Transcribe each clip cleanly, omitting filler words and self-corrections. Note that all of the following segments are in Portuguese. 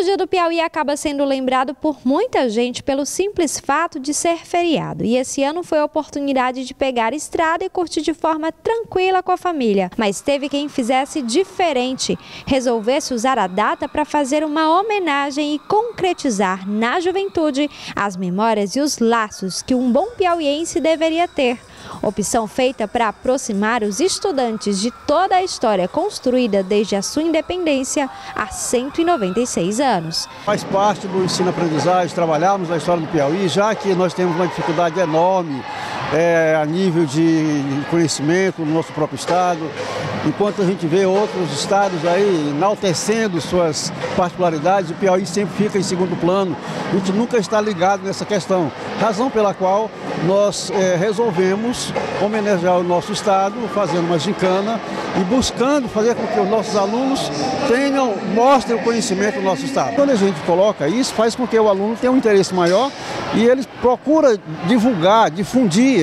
O Dia do Piauí acaba sendo lembrado por muita gente pelo simples fato de ser feriado. E esse ano foi a oportunidade de pegar estrada e curtir de forma tranquila com a família. Mas teve quem fizesse diferente, resolvesse usar a data para fazer uma homenagem e concretizar na juventude as memórias e os laços que um bom piauiense deveria ter. Opção feita para aproximar os estudantes de toda a história construída desde a sua independência há 196 anos. Faz parte do ensino-aprendizagem trabalharmos a história do Piauí, já que nós temos uma dificuldade enorme a nível de conhecimento no nosso próprio estado, enquanto a gente vê outros estados aí enaltecendo suas particularidades, o Piauí sempre fica em segundo plano, a gente nunca está ligado nessa questão, razão pela qual nós resolvemos homenagear o nosso estado, fazendo uma gincana e buscando fazer com que os nossos alunos mostrem o conhecimento do nosso estado. Quando a gente coloca isso, faz com que o aluno tenha um interesse maior e ele procura divulgar, difundir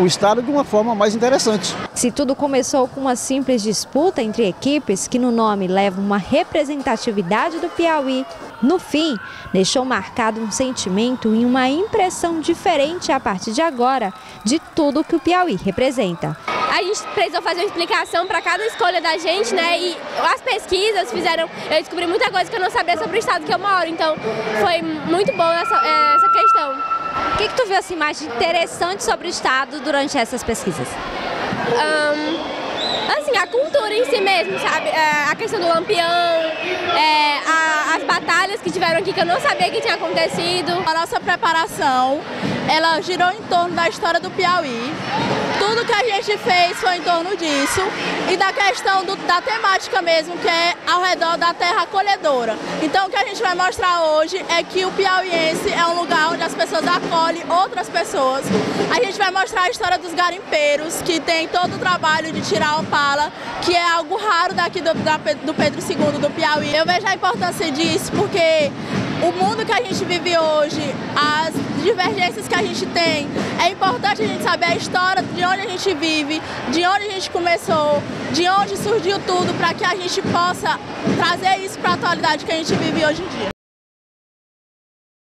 o estado de uma forma mais interessante. Se tudo começou com uma simples disputa entre equipes que no nome leva uma representatividade do Piauí, no fim, deixou marcado um sentimento e uma impressão diferente a partir de agora de tudo que o Piauí representa. A gente precisou fazer uma explicação para cada escolha da gente, né? E as pesquisas fizeram eu descobrir muita coisa que eu não sabia sobre o estado que eu moro, então foi muito bom essa questão. O que tu viu assim, mais interessante sobre o estado durante essas pesquisas? Assim, a cultura em si mesmo, sabe? A questão do Lampião, as batalhas que tiveram aqui que eu não sabia que tinha acontecido. A nossa preparação, ela girou em torno da história do Piauí. Tudo que a gente fez foi em torno disso e da questão da temática mesmo, que é ao redor da terra acolhedora. Então o que a gente vai mostrar hoje é que o piauiense é um lugar onde as pessoas acolhem outras pessoas. A gente vai mostrar a história dos garimpeiros, que tem todo o trabalho de tirar a opala, que é algo raro daqui do Pedro II do Piauí. Eu vejo a importância disso porque o mundo que a gente vive hoje, as divergências que a gente tem, é importante a gente saber a história de onde a gente vive, de onde a gente começou, de onde surgiu tudo, para que a gente possa trazer isso para a atualidade que a gente vive hoje em dia.